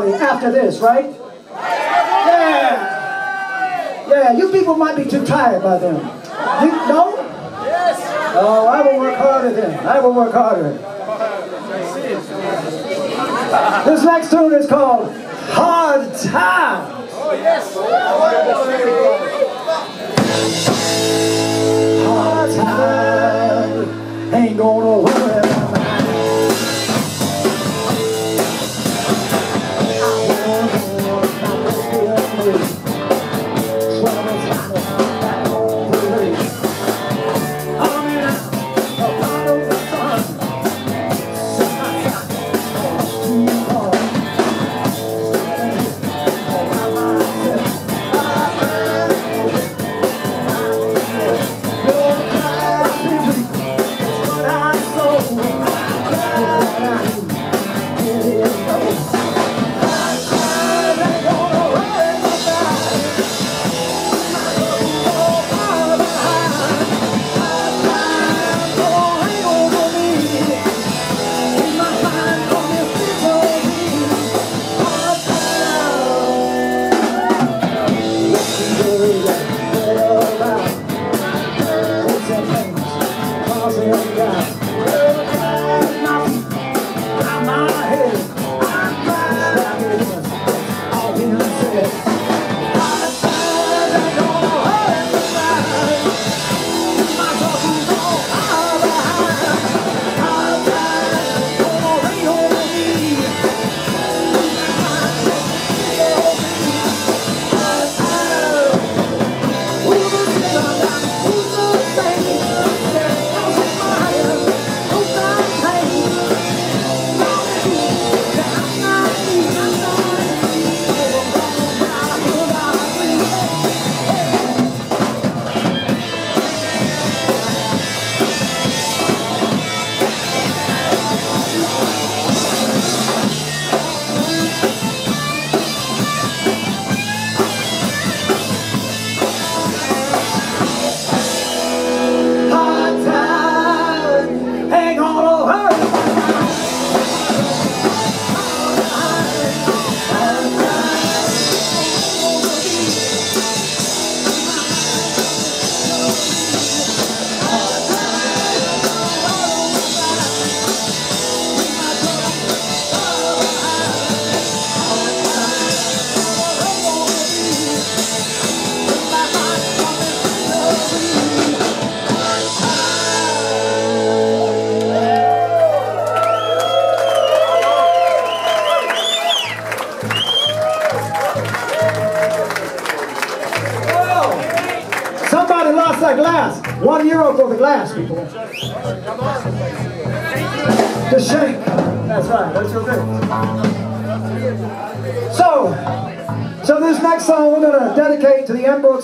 party after this, right? Yeah! Yeah, you people might be too tired by then. You, no? Oh, I will work harder then. I will work harder. This next tune is called Hard Time. Oh, yes. Hard time ain't gonna worry about me.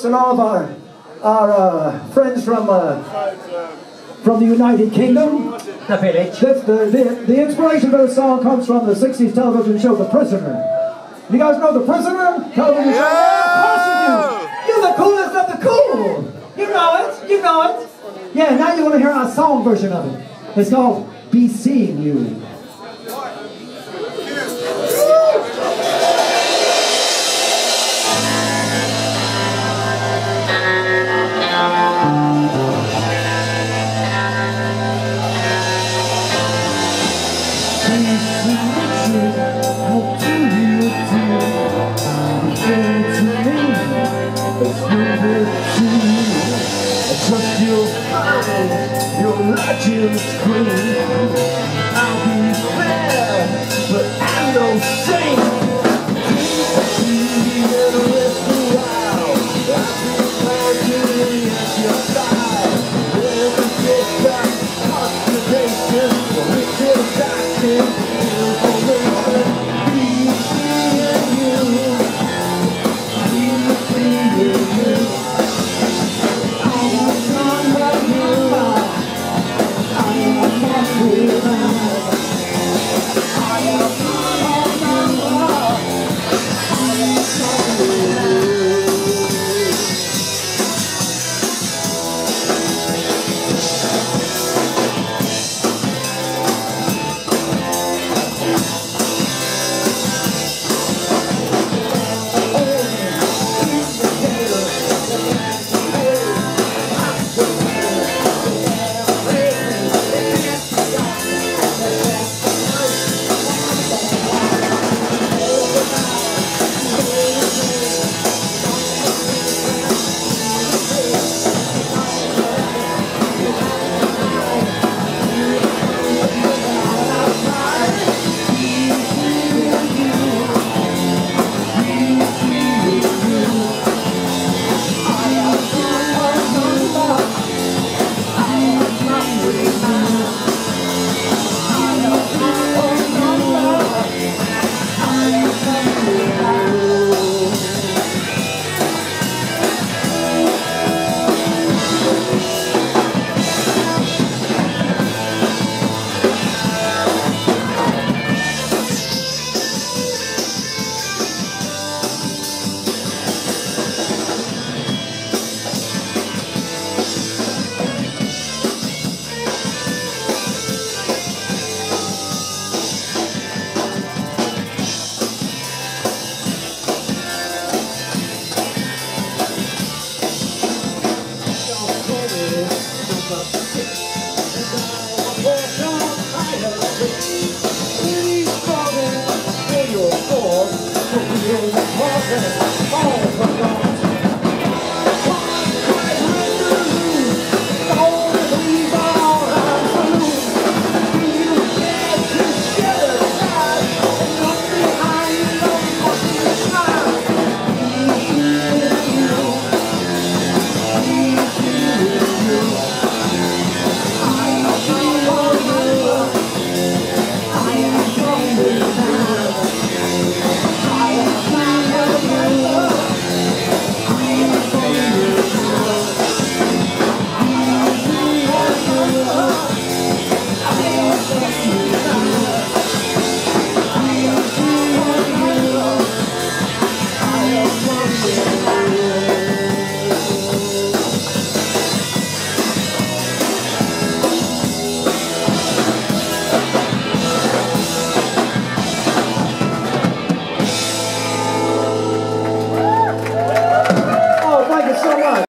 And all of our friends from the United Kingdom. The village. The inspiration for the song comes from the 60s television show, The Prisoner. You guys know The Prisoner? Television show? Yeah, of course you do. You're the coolest of the cool. You know it. You know it. Yeah, now you want to hear our song version of it. It's called Be Seeing You. Legends queen, I'll be fair, but I'm no saint. Be the rest of the while, I'll be partying at your side. Every bit back, constipation, wicked doctrine, information. Be seeing you, be seeing you. I'm